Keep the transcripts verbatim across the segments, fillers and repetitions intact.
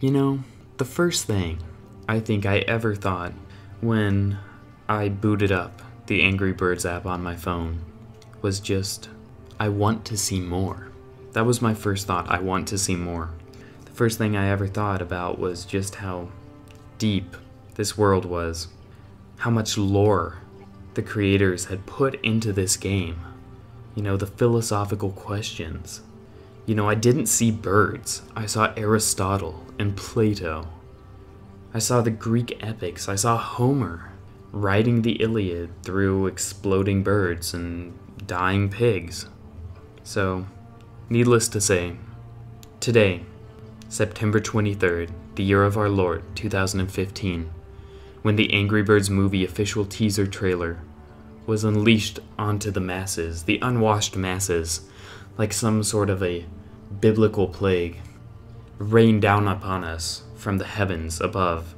You know, the first thing I think I ever thought when I booted up the Angry Birds app on my phone was just, I want to see more. That was my first thought, I want to see more. The first thing I ever thought about was just how deep this world was, how much lore the creators had put into this game. You know, the philosophical questions. You know, I didn't see birds. I saw Aristotle and Plato. I saw the Greek epics. I saw Homer riding the Iliad through exploding birds and dying pigs. So, needless to say, today, September twenty-third, the year of our Lord, two thousand fifteen, when the Angry Birds movie official teaser trailer was unleashed onto the masses, the unwashed masses, like some sort of a biblical plague, rained down upon us from the heavens above,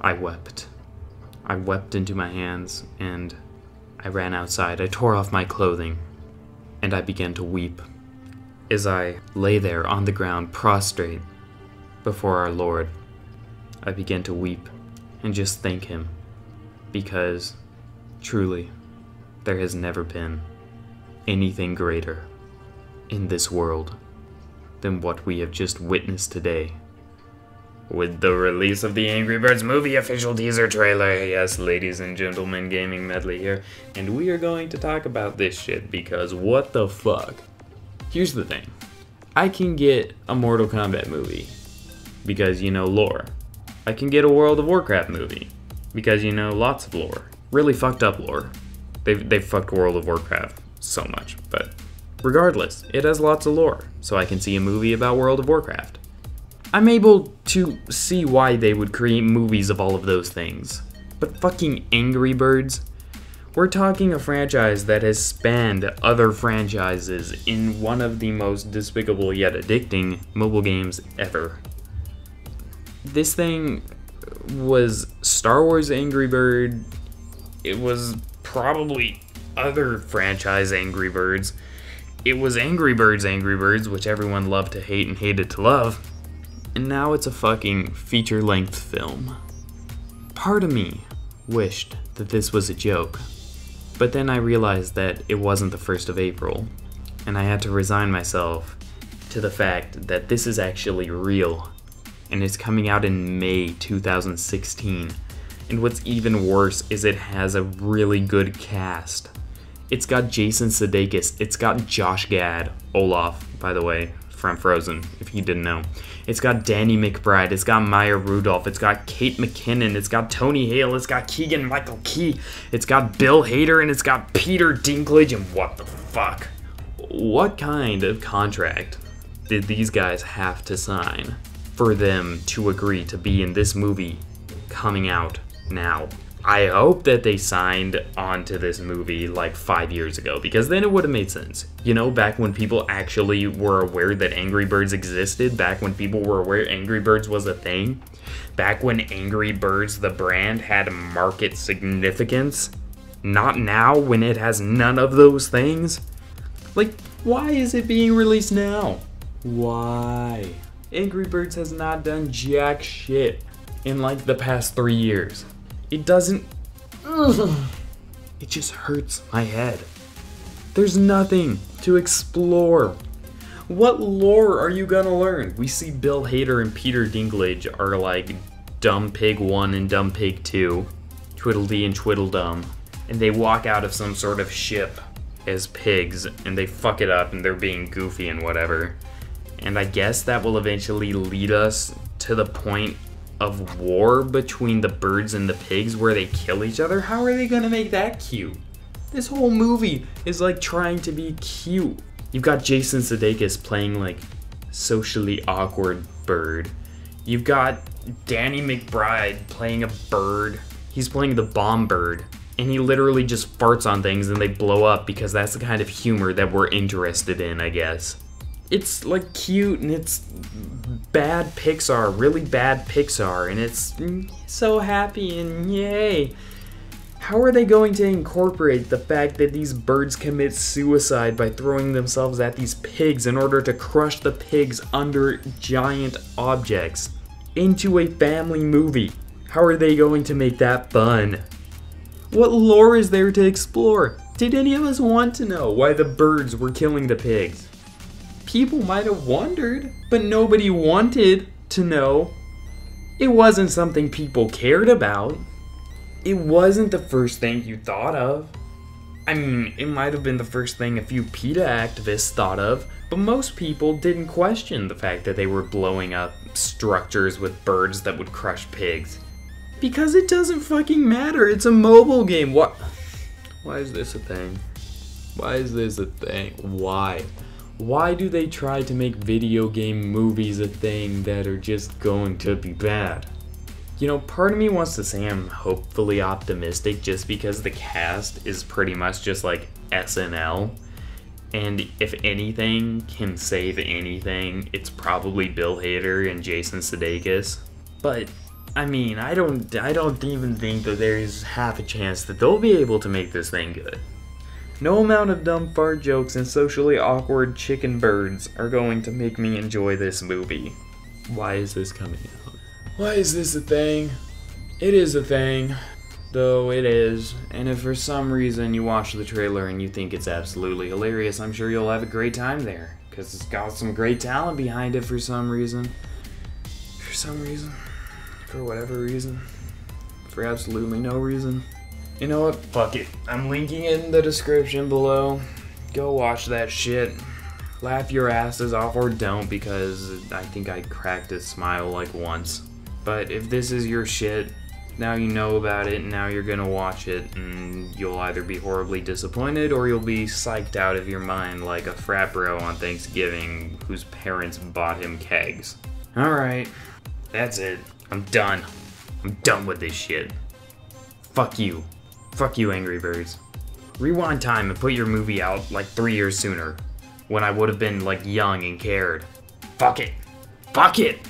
I wept. I wept into my hands, and I ran outside. I tore off my clothing, and I began to weep as I lay there on the ground, prostrate before our Lord. I began to weep and just thank Him, because truly, there has never been anything greater in this world than what we have just witnessed today. With the release of the Angry Birds movie official teaser trailer, yes, ladies and gentlemen, Gaming Medley here, and we are going to talk about this shit because what the fuck? Here's the thing. I can get a Mortal Kombat movie because, you know, lore. I can get a World of Warcraft movie because, you know, lots of lore. Really fucked up lore. They've, they've fucked World of Warcraft so much, but regardless, it has lots of lore, so I can see a movie about World of Warcraft. I'm able to see why they would create movies of all of those things, but fucking Angry Birds? We're talking a franchise that has spanned other franchises in one of the most despicable yet addicting mobile games ever. This thing was Star Wars Angry Bird, it was probably other franchise Angry Birds. It was Angry Birds Angry Birds, which everyone loved to hate and hated to love. And now it's a fucking feature-length film. Part of me wished that this was a joke, but then I realized that it wasn't the first of April, and I had to resign myself to the fact that this is actually real, and it's coming out in May two thousand sixteen. And what's even worse is it has a really good cast. It's got Jason Sudeikis, it's got Josh Gad, Olaf, by the way, from Frozen, if you didn't know. It's got Danny McBride, it's got Maya Rudolph, it's got Kate McKinnon, it's got Tony Hale, it's got Keegan-Michael Key, it's got Bill Hader, and it's got Peter Dinklage, and what the fuck? What kind of contract did these guys have to sign for them to agree to be in this movie coming out now? I hope that they signed onto this movie like five years ago, because then it would have made sense. You know, back when people actually were aware that Angry Birds existed, back when people were aware Angry Birds was a thing, back when Angry Birds, the brand, had market significance, not now when it has none of those things. Like, why is it being released now? Why? Angry Birds has not done jack shit in like the past three years. It doesn't, ugh, it just hurts my head. There's nothing to explore. What lore are you gonna learn? We see Bill Hader and Peter Dinklage are like Dumb Pig one and Dumb Pig two, Twiddledee and Twiddledum, and they walk out of some sort of ship as pigs and they fuck it up and they're being goofy and whatever. And I guess that will eventually lead us to the point of war between the birds and the pigs where they kill each other? How are they gonna make that cute? This whole movie is like trying to be cute. You've got Jason Sudeikis playing like socially awkward bird. You've got Danny McBride playing a bird. He's playing the bomb bird and he literally just farts on things and they blow up because that's the kind of humor that we're interested in, I guess. It's like cute and it's bad Pixar, really bad Pixar, and it's so happy and yay. How are they going to incorporate the fact that these birds commit suicide by throwing themselves at these pigs in order to crush the pigs under giant objects? into a family movie. How are they going to make that fun? What lore is there to explore? Did any of us want to know why the birds were killing the pigs? People might have wondered, but nobody wanted to know. It wasn't something people cared about. It wasn't the first thing you thought of. I mean, it might have been the first thing a few PETA activists thought of, but most people didn't question the fact that they were blowing up structures with birds that would crush pigs. Because it doesn't fucking matter, it's a mobile game. What? Why is this a thing? Why is this a thing? Why? Why do they try to make video game movies a thing that are just going to be bad? You know, part of me wants to say I'm hopefully optimistic just because the cast is pretty much just like S N L. And if anything can save anything, it's probably Bill Hader and Jason Sudeikis. But, I mean, I don't, I don't even think that there's half a chance that they'll be able to make this thing good. No amount of dumb fart jokes and socially awkward chicken birds are going to make me enjoy this movie. Why is this coming out? Why is this a thing? It is a thing, though it is, and if for some reason you watch the trailer and you think it's absolutely hilarious, I'm sure you'll have a great time there, because it's got some great talent behind it for some reason. For some reason. For whatever reason. For absolutely no reason. You know what? Fuck it. I'm linking it in the description below. Go watch that shit. Laugh your asses off or don't, because I think I cracked a smile like once. But if this is your shit, now you know about it, and now you're gonna watch it, and you'll either be horribly disappointed or you'll be psyched out of your mind like a frat bro on Thanksgiving whose parents bought him kegs. Alright, that's it. I'm done. I'm done with this shit. Fuck you. Fuck you, Angry Birds. Rewind time and put your movie out like three years sooner, when I would have been like young and cared. Fuck it. Fuck it!